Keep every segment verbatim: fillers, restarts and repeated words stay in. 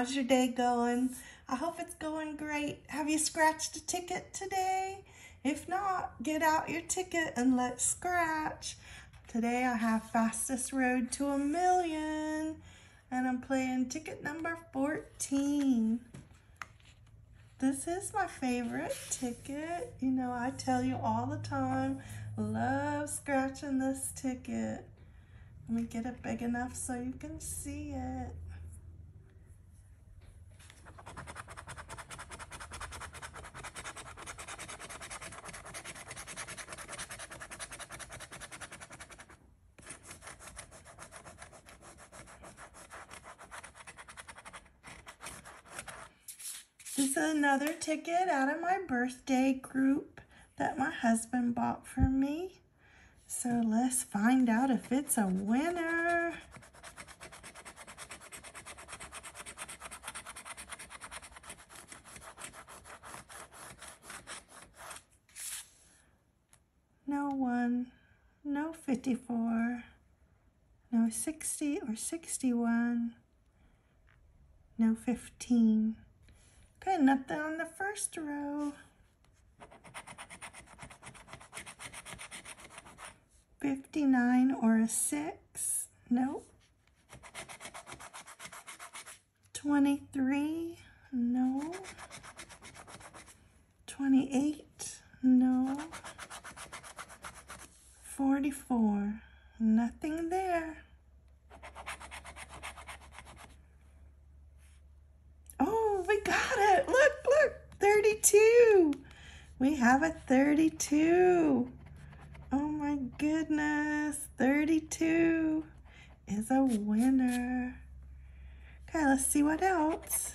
How's your day going? I hope it's going great. Have you scratched a ticket today? If not, get out your ticket and let's scratch. Today I have Fastest Road to a Million, and I'm playing ticket number fourteen. This is my favorite ticket. You know, I tell you all the time, love scratching this ticket. Let me get it big enough so you can see it. This is another ticket out of my birthday group that my husband bought for me. So let's find out if it's a winner. No one, no fifty-four, no sixty or sixty-one, no fifteen. Okay, nothing on the first row. fifty-nine or a six. Nope. twenty-three. No. twenty-eight. No. forty-four. Nothing there. thirty-two. We have a thirty-two. Oh my goodness. thirty-two is a winner. Okay, let's see what else.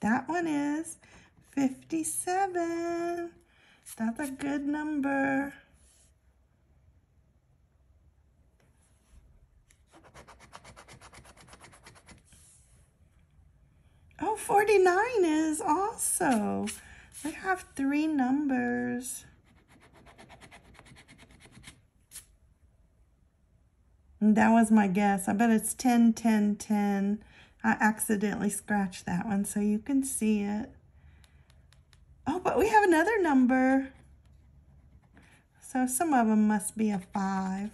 That one is fifty-seven. That's a good number. forty-nine is also. They have three numbers. And that was my guess. I bet it's ten, ten, ten. I accidentally scratched that one so you can see it. Oh, but we have another number. So some of them must be a five.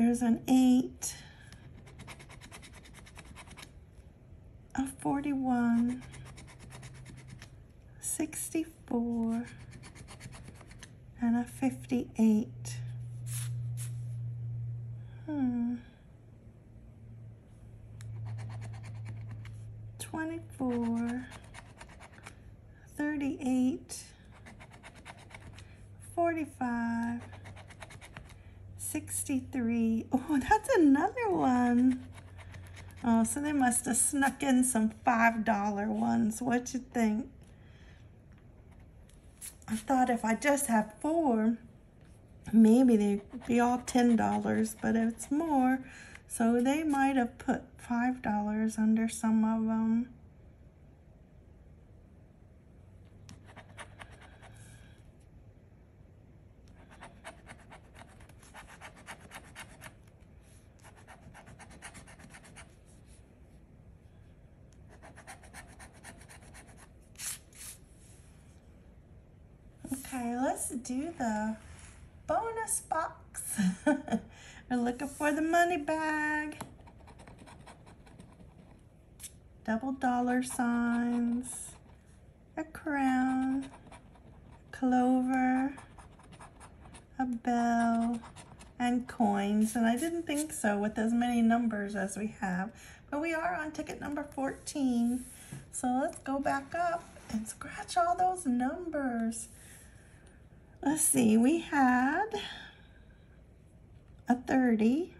There's an eight, a forty-one, sixty-four, and a fifty-eight. Hmm. twenty-four, thirty-eight, forty-five, sixty-three. Oh, that's another one. Oh, so they must have snuck in some five dollar ones. What you think? I thought if I just have four, maybe they'd be all ten dollars, but it's more. So they might have put five dollars under some of them. Okay, let's do the bonus box. We're looking for the money bag. Double dollar signs, a crown, clover, a bell, and coins. And I didn't think so with as many numbers as we have. But we are on ticket number fourteen. So let's go back up and scratch all those numbers. Let's see, we had a thirty,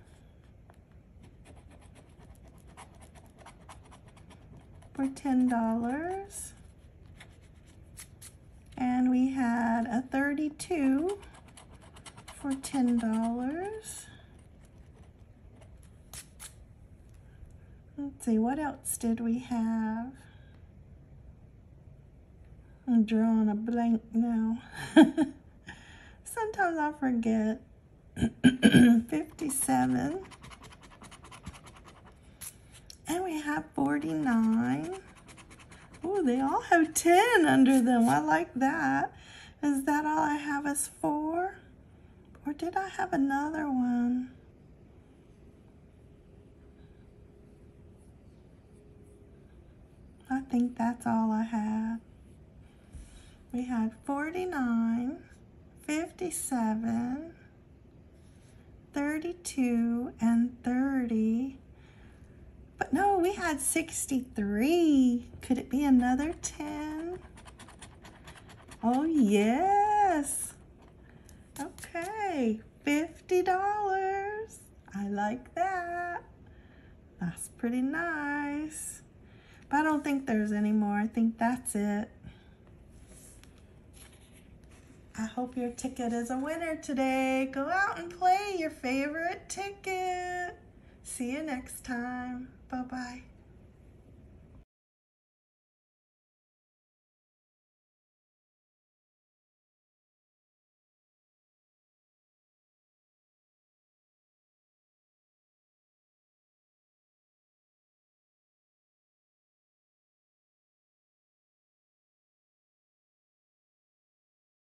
for ten dollars, and we had a thirty-two, for ten dollars. Let's see, what else did we have? I'm drawing a blank now. Sometimes I forget. fifty-seven. And we have forty-nine. Oh, they all have ten under them. I like that. Is that all I have is four? Or did I have another one? I think that's all I had. We had forty-nine, fifty-seven, thirty-two, and thirty. But no, we had sixty-three. Could it be another ten? Oh, yes. Okay, fifty dollars. I like that. That's pretty nice. But I don't think there's any more. I think that's it. I hope your ticket is a winner today. Go out and play your favorite ticket. See you next time. Bye-bye.